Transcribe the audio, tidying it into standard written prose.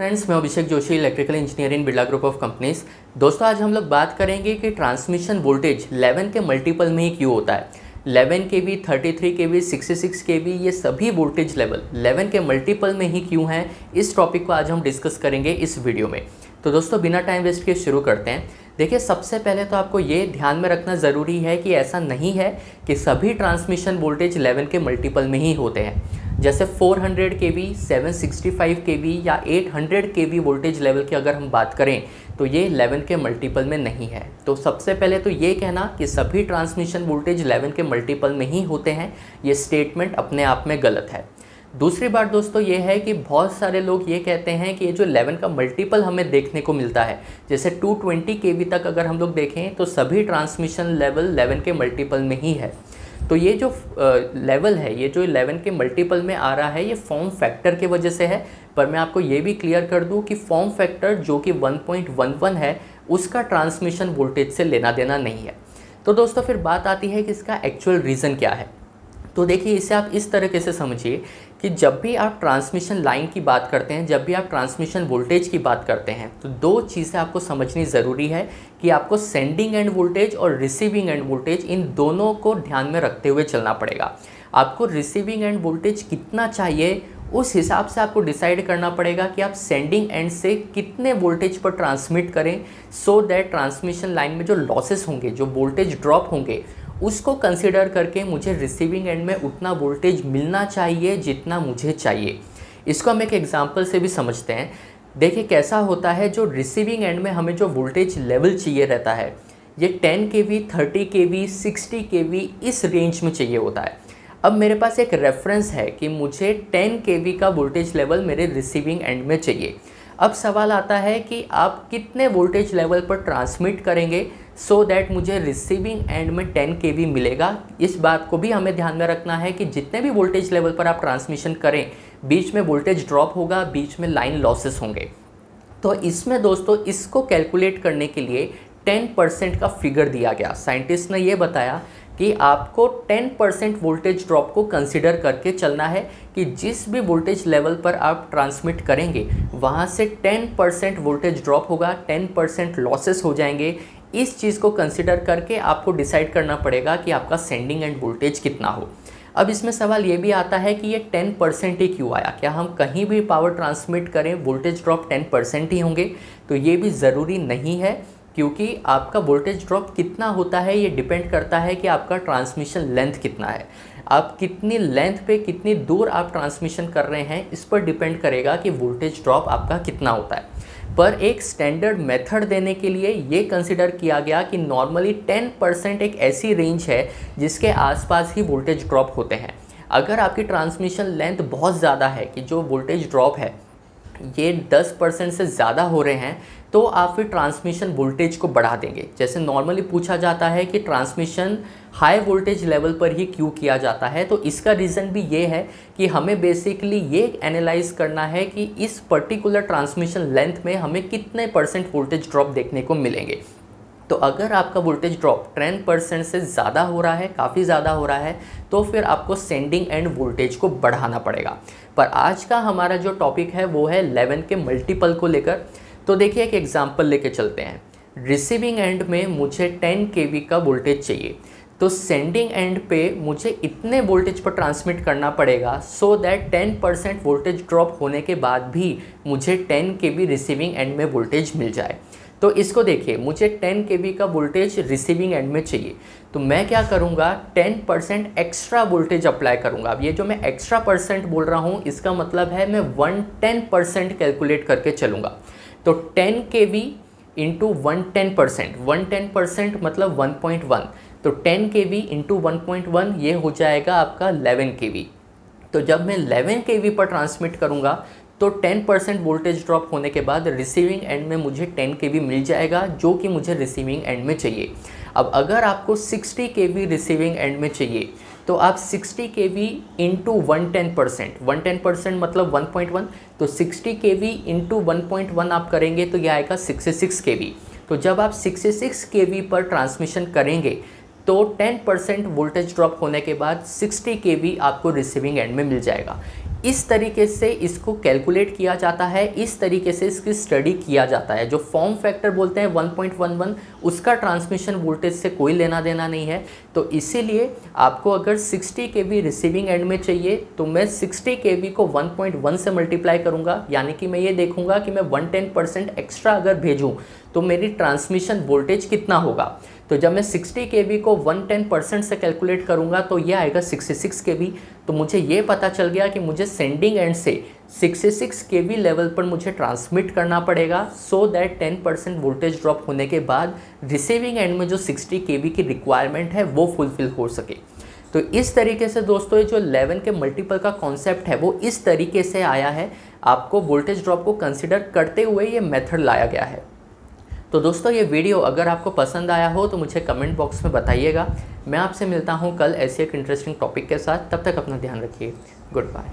Friends, मैं Abhishek Joshi, electrical engineer in Birla group of companies. दोस्तों, आज हम लोग बात करेंगे कि ट्रांसमिशन वोल्टेज 11 के मल्टीपल में ही क्यों होता है। 11 kV, 33 kV, 66 kV ये सभी वोल्टेज लेवल 11 के मल्टीपल में ही क्यों हैं, इस टॉपिक को आज हम डिस्कस करेंगे इस वीडियो में। तो दोस्तों, बिना टाइम वेस्ट किए शुरू करते हैं। देखिए, सबसे पहले तो आपको ये ध्यान में रखना ज़रूरी है कि ऐसा नहीं है कि सभी ट्रांसमिशन वोल्टेज 11 के मल्टीपल में ही होते हैं। जैसे 400 kV, 765 kV या 800 kV वोल्टेज लेवल की अगर हम बात करें तो ये 11 के मल्टीपल में नहीं है। तो सबसे पहले तो ये कहना कि सभी ट्रांसमिशन वोल्टेज 11 के मल्टीपल में ही होते हैं, ये स्टेटमेंट अपने आप में गलत है। दूसरी बात दोस्तों ये है कि बहुत सारे लोग ये कहते हैं कि ये जो 11 का मल्टीपल हमें देखने को मिलता है, जैसे 220 kV तक अगर हम लोग देखें तो सभी ट्रांसमिशन लेवल 11 के मल्टीपल में ही है। तो ये जो लेवल है, ये जो 11 के मल्टीपल में आ रहा है, ये फॉर्म फैक्टर के वजह से है। पर मैं आपको ये भी क्लियर कर दूं कि फॉर्म फैक्टर जो कि 1.11 है, उसका ट्रांसमिशन वोल्टेज से लेना देना नहीं है। तो दोस्तों, फिर बात आती है कि इसका एक्चुअल रीज़न क्या है। तो देखिए, इसे आप इस तरीके से समझिए कि जब भी आप ट्रांसमिशन लाइन की बात करते हैं, जब भी आप ट्रांसमिशन वोल्टेज की बात करते हैं, तो दो चीज़ें आपको समझनी ज़रूरी है कि आपको सेंडिंग एंड वोल्टेज और रिसीविंग एंड वोल्टेज, इन दोनों को ध्यान में रखते हुए चलना पड़ेगा। आपको रिसीविंग एंड वोल्टेज कितना चाहिए उस हिसाब से आपको डिसाइड करना पड़ेगा कि आप सेंडिंग एंड से कितने वोल्टेज पर ट्रांसमिट करें, सो दैट ट्रांसमिशन लाइन में जो लॉसेस होंगे, जो वोल्टेज ड्रॉप होंगे, उसको कंसिडर करके मुझे रिसीविंग एंड में उतना वोल्टेज मिलना चाहिए जितना मुझे चाहिए। इसको हम एक एग्जांपल से भी समझते हैं। देखिए कैसा होता है, जो रिसीविंग एंड में हमें जो वोल्टेज लेवल चाहिए रहता है, ये 10 kV, 30 kV, 60 kV इस रेंज में चाहिए होता है। अब मेरे पास एक रेफरेंस है कि मुझे 10 kV का वोल्टेज लेवल मेरे रिसीविंग एंड में चाहिए। अब सवाल आता है कि आप कितने वोल्टेज लेवल पर ट्रांसमिट करेंगे सो दैट मुझे रिसीविंग एंड में 10 kV मिलेगा। इस बात को भी हमें ध्यान में रखना है कि जितने भी वोल्टेज लेवल पर आप ट्रांसमिशन करें, बीच में वोल्टेज ड्रॉप होगा, बीच में लाइन लॉसेस होंगे। तो इसमें दोस्तों, इसको कैलकुलेट करने के लिए 10% का फिगर दिया गया। साइंटिस्ट ने ये बताया कि आपको 10% वोल्टेज ड्रॉप को कंसिडर करके चलना है कि जिस भी वोल्टेज लेवल पर आप ट्रांसमिट करेंगे वहाँ से 10% वोल्टेज ड्रॉप होगा, 10% लॉसेस हो जाएंगे। इस चीज़ को कंसिडर करके आपको डिसाइड करना पड़ेगा कि आपका सेंडिंग एंड वोल्टेज कितना हो। अब इसमें सवाल ये भी आता है कि ये 10% ही क्यों आया, क्या हम कहीं भी पावर ट्रांसमिट करें वोल्टेज ड्रॉप 10% ही होंगे? तो ये भी ज़रूरी नहीं है, क्योंकि आपका वोल्टेज ड्रॉप कितना होता है ये डिपेंड करता है कि आपका ट्रांसमिशन लेंथ कितना है। आप कितनी लेंथ पे, कितनी दूर आप ट्रांसमिशन कर रहे हैं, इस पर डिपेंड करेगा कि वोल्टेज ड्रॉप आपका कितना होता है। पर एक स्टैंडर्ड मेथड देने के लिए ये कंसिडर किया गया कि नॉर्मली 10% एक ऐसी रेंज है जिसके आसपास ही वोल्टेज ड्रॉप होते हैं। अगर आपकी ट्रांसमिशन लेंथ बहुत ज़्यादा है कि जो वोल्टेज ड्रॉप है ये 10% से ज़्यादा हो रहे हैं, तो आप फिर ट्रांसमिशन वोल्टेज को बढ़ा देंगे। जैसे नॉर्मली पूछा जाता है कि ट्रांसमिशन हाई वोल्टेज लेवल पर ही क्यों किया जाता है, तो इसका रीज़न भी ये है कि हमें बेसिकली ये एनालाइज करना है कि इस पर्टिकुलर ट्रांसमिशन लेंथ में हमें कितने परसेंट वोल्टेज ड्रॉप देखने को मिलेंगे। तो अगर आपका वोल्टेज ड्रॉप 10% से ज़्यादा हो रहा है, काफ़ी ज़्यादा हो रहा है, तो फिर आपको सेंडिंग एंड वोल्टेज को बढ़ाना पड़ेगा। पर आज का हमारा जो टॉपिक है वो है 11 के मल्टीपल को लेकर। तो देखिए, एक एग्जांपल लेके चलते हैं। रिसीविंग एंड में मुझे 10 kV का वोल्टेज चाहिए, तो सेंडिंग एंड पे मुझे इतने वोल्टेज पर ट्रांसमिट करना पड़ेगा सो दैट 10% वोल्टेज ड्रॉप होने के बाद भी मुझे 10 kV रिसीविंग एंड में वोल्टेज मिल जाए। तो इसको देखिए, मुझे 10 kV का वोल्टेज रिसीविंग एंड में चाहिए, तो मैं क्या करूँगा, 10% एक्स्ट्रा वोल्टेज अप्लाई करूँगा। अब ये जो मैं एक्स्ट्रा परसेंट बोल रहा हूँ, इसका मतलब है मैं 110% कैलकुलेट करके चलूँगा। तो 10 kV इंटू 110% मतलब 1.1, तो 10 kV इंटू 1.1 ये हो जाएगा आपका 11 kV। तो जब मैं 11 kV पर ट्रांसमिट करूँगा तो 10% वोल्टेज ड्रॉप होने के बाद रिसीविंग एंड में मुझे 10 kV मिल जाएगा, जो कि मुझे रिसीविंग एंड में चाहिए। अब अगर आपको 60 kV रिसीविंग एंड में चाहिए तो आप 60 kV इंटू 110% मतलब 1.1, तो 60 kV इंटू 1.1 आप करेंगे तो यह आएगा 66 kV। तो जब आप 66 kV पर ट्रांसमिशन करेंगे तो 10% वोल्टेज ड्रॉप होने के बाद 60 kV आपको रिसीविंग एंड में मिल जाएगा। इस तरीके से इसको कैलकुलेट किया जाता है, इस तरीके से इसकी स्टडी किया जाता है। जो फॉर्म फैक्टर बोलते हैं 1.11, उसका ट्रांसमिशन वोल्टेज से कोई लेना देना नहीं है। तो इसीलिए आपको अगर 60 kV रिसीविंग एंड में चाहिए तो मैं 60 kV को 1.1 से मल्टीप्लाई करूंगा, यानी कि मैं ये देखूंगा कि मैं 110% एक्स्ट्रा अगर भेजूँ तो मेरी ट्रांसमिशन वोल्टेज कितना होगा। तो जब मैं 60 kV को 110% से कैलकुलेट करूंगा तो ये आएगा 66 kV। तो मुझे ये पता चल गया कि मुझे सेंडिंग एंड से 66 kV लेवल पर मुझे ट्रांसमिट करना पड़ेगा, सो दैट 10% वोल्टेज ड्रॉप होने के बाद रिसीविंग एंड में जो 60 kV की रिक्वायरमेंट है वो फुलफिल हो सके। तो इस तरीके से दोस्तों ये जो 11 के मल्टीपल का कॉन्सेप्ट है वो इस तरीके से आया है। आपको वोल्टेज ड्रॉप को कंसिडर करते हुए ये मेथड लाया गया है। तो दोस्तों ये वीडियो अगर आपको पसंद आया हो तो मुझे कमेंट बॉक्स में बताइएगा। मैं आपसे मिलता हूँ कल ऐसे एक इंटरेस्टिंग टॉपिक के साथ। तब तक अपना ध्यान रखिए। Good bye.